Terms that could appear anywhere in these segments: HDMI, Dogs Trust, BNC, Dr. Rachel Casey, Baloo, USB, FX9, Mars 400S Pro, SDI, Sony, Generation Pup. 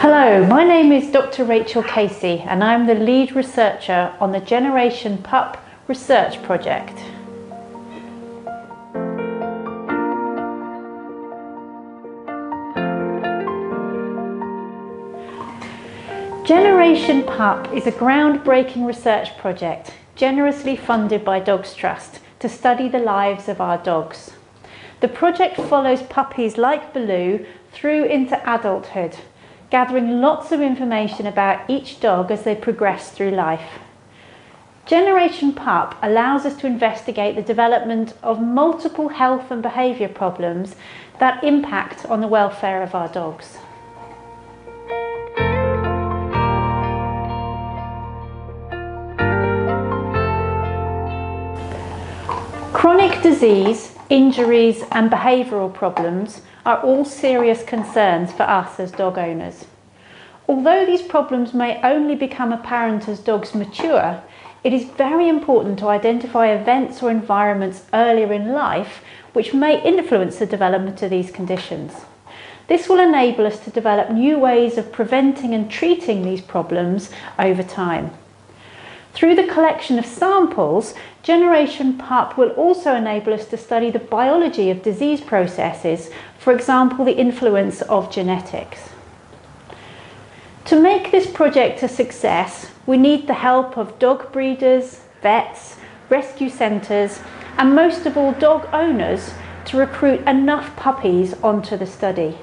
Hello, my name is Dr. Rachel Casey and I'm the lead researcher on the Generation Pup research project. Generation Pup is a groundbreaking research project generously funded by Dogs Trust to study the lives of our dogs. The project follows puppies like Baloo through into adulthood, gathering lots of information about each dog as they progress through life. Generation Pup allows us to investigate the development of multiple health and behaviour problems that impact on the welfare of our dogs. Chronic disease, injuries and behavioural problems are all serious concerns for us as dog owners. Although these problems may only become apparent as dogs mature, it is very important to identify events or environments earlier in life which may influence the development of these conditions. This will enable us to develop new ways of preventing and treating these problems over time. Through the collection of samples, Generation Pup will also enable us to study the biology of disease processes, for example, the influence of genetics. To make this project a success, we need the help of dog breeders, vets, rescue centres, and most of all, dog owners to recruit enough puppies onto the study.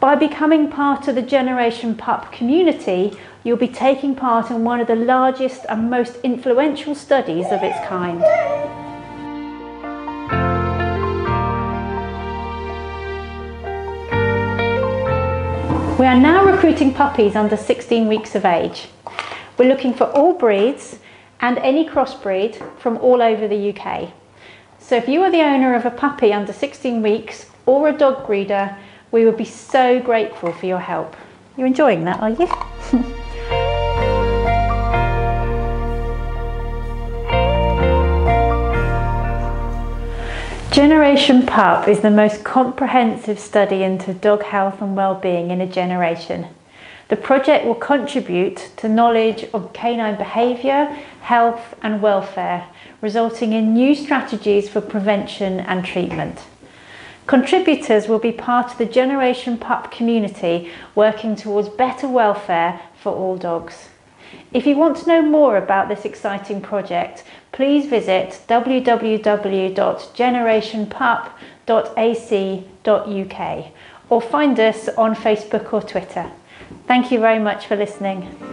By becoming part of the Generation Pup community, you'll be taking part in one of the largest and most influential studies of its kind. We are now recruiting puppies under 16 weeks of age. We're looking for all breeds and any crossbreed from all over the UK. So if you are the owner of a puppy under 16 weeks or a dog breeder, we would be so grateful for your help. You're enjoying that, are you? Generation Pup is the most comprehensive study into dog health and well-being in a generation. The project will contribute to knowledge of canine behaviour, health and welfare, resulting in new strategies for prevention and treatment. Contributors will be part of the Generation Pup community working towards better welfare for all dogs. If you want to know more about this exciting project, please visit www.generationpup.ac.uk or find us on Facebook or Twitter. Thank you very much for listening.